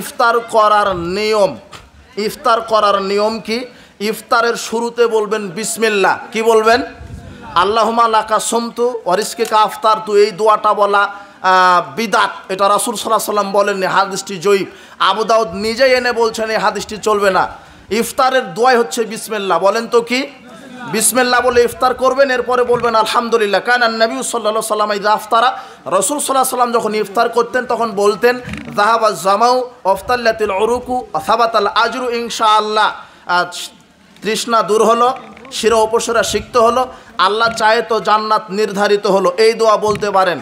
ইফতার করার নিয়ম, ইফতার করার নিয়ম কি? ইফতারের শুরুতে বলবেন বিসমিল্লাহ। কি বলবেন? আল্লাহুম্মা লাকা সুমতু ওয়া রিজকিকা আফতারতু। এই দোয়াটা বলা বিদাত, এটা রাসূল সাল্লাল্লাহু আলাইহি ওয়াসাল্লাম বলেননি, হাদিসটি জয়ীব। আবু দাউদ নিজেই এনে বলছেন এই হাদিসটি চলবে না। ইফতারের দোয়াই হচ্ছে বিসমিল্লাহ। বলেন তো কি? বিসমিল্লাহ বলে ইফতার করবেন, এরপরে বলবেন আলহামদুলিল্লাহ। কানা নবী সাল্লাল্লাহু আলাইহি ওয়াসাল্লাম ইযা আফতারা, রাসূল সাল্লাল্লাহু আলাইহি ওয়াসাল্লাম যখন ইফতার করতেন তখন বলতেন যাহাবাল জামাউ ওয়াফতাল্লাতিল উরুকু ওয়া সাবাতাল আজরু ইনশাআল্লাহ। তৃষ্ণা দূর হলো, শিরা উপশিরা সিক্ত হলো, আল্লাহ চায় তো জান্নাত নির্ধারিত হলো। এই দোয়া বলতে পারেন।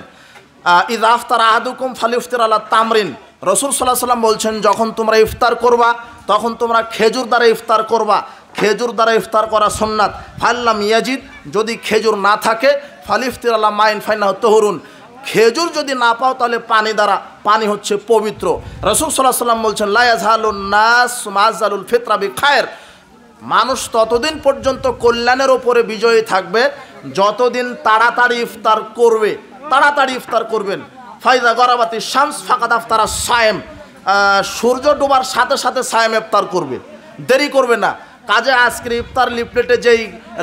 ইযা আফতারা আহাদুকুম ফালিফতির আলা তামরিন, রাসূল সাল্লাল্লাহু আলাইহি ওয়াসাল্লাম বলছেন যখন তোমরা ইফতার করবা তখন তোমরা খেজুর দ্বারা ইফতার করবা। খেজুর দ্বারা ইফতার করা সুন্নাত। ফাল্লাম ইয়াজিদ, যদি খেজুর না থাকে, ফালিফতির আলা মাইন ফাইনাহু তাহুরুন, খেজুর যদি না পাও তাহলে পানি দ্বারা, পানি হচ্ছে পবিত্র। রাসূল সাল্লাল্লাহু আলাইহি ওয়াসাল্লাম বলছেন লা ইয়াজালুন নাস মাজালুল ফিতরা বিখায়র, মানুষ ততদিন পর্যন্ত কল্যাণের ওপরে বিজয়ী থাকবে যতদিন তাড়াতাড়ি ইফতার করবে। তাড়াতাড়ি ইফতার করবেন। ফাইদা গরাবাতি শামস ফাকাদ আফতারা সায়েম, সূর্য ডোবার সাথে সাথে সায়েম ইফতার করবে, দেরি করবে না। কাজে আজকের ইফতার লিফলেটে যেই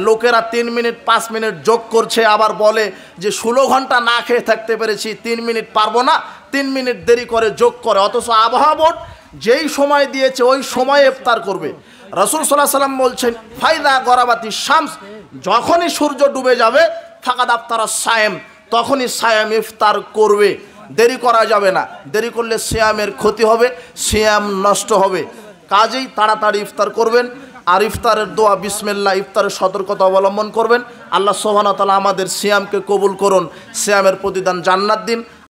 লোকেরা 3 মিনিট 5 মিনিট যোগ করছে, আবার বলে যে 16 ঘন্টা না খেয়ে থাকতে পেরেছি, 3 মিনিট পারবো না, 3 মিনিট দেরি করে যোগ করে, অথচ আবহাওয়া বোর্ড যেই সময় দিয়েছে ওই সময়ে ইফতার করবে। রাসূল সাল্লাল্লাহু আলাইহি ওয়াসাল্লাম বলছেন ফাইদা গরাবাতি শামস, যখনই সূর্য ডুবে যাবে, ফাকাদ আফতারা সায়েম, তখনই সায়াম ইফতার করবে। দেরি করা যাবে না, দেরি করলে সিয়ামের ক্ষতি হবে, সিয়াম নষ্ট হবে। কাজেই তাড়াতাড়ি ইফতার করবেন। আর ইফতারের দোয়া বিসমিল্লাহ। ইফতারের সতর্কতা অবলম্বন করবেন। আল্লাহ সুবহানাহু ওয়া তাআলা আমাদের সিয়ামকে কবুল করুন, সিয়ামের প্রতিদান জান্নাত দিন।